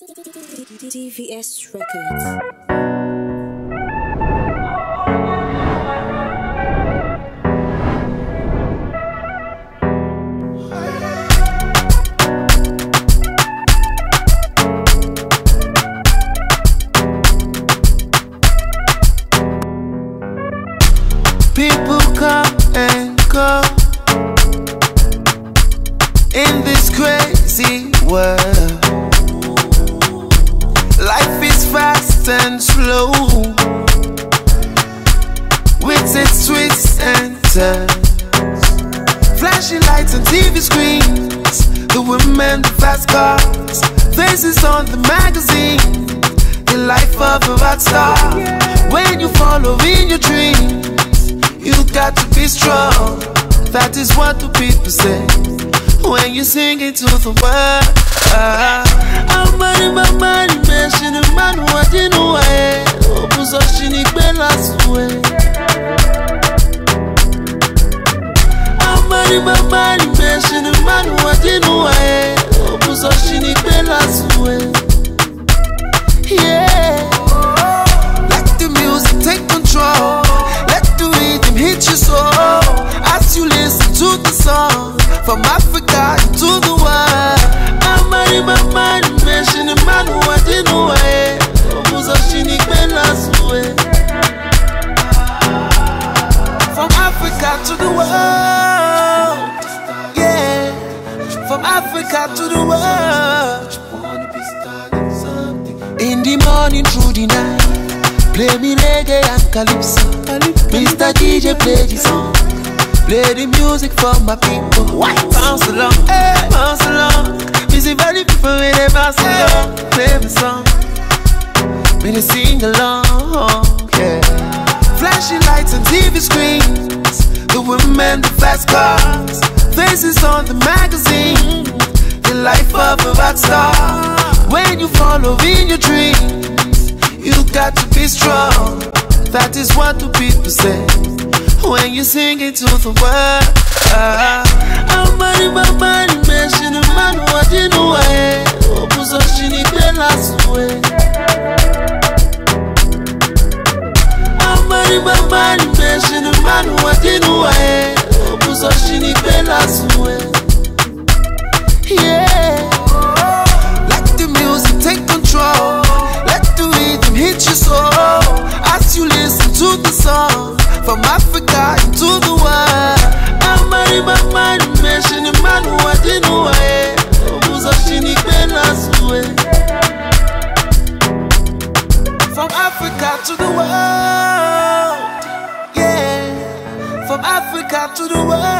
D.V.S Records. People come and go in this crazy world. Life is fast and slow, with its twists and turns. Flashing lights and TV screens, the women, the fast cars, faces on the magazine, the life of a rock star. When you follow in your dreams, you got to be strong, that is what the people say when you sing it to the world. I'm money, my money, man, she the man who I didn't know I was a shinic bell as well. I'm money, my money, man, she the man who I didn't know I was a shinic bell as well. Yeah, let the music take control. Hit your soul as you listen to the song, from Africa into the world. I'm married, my man, mention the man who I didn't know who's a shinic man last way. From Africa to the world, yeah. From Africa to the world. In the morning through the night, play me reggae and calypso. Mr. DJ play the song, play the music for my people. Bounce along, hey, bounce along. You see very people when they bounce along. Play my song, when they sing along, yeah. Flashing lights and TV screens, the women, the fast cars, faces on the magazine, the life of a rock star. When you follow in your dreams, you got to be strong, that is what the people say when you sing it to the world. I'm money, my money, man, she the man who I didn't know I was a shinic bell last way. I'm money, my money, man, she the man who I didn't know I was a shinic bell last way. Yeah, let the music take control, let the rhythm hit your soul as you listen to the song, from Africa into the world. I'm married, my man, mention the man who I didn't know who's a shinic bell last way. From Africa to the world, yeah. From Africa to the world.